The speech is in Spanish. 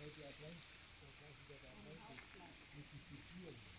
right at once, so that I might be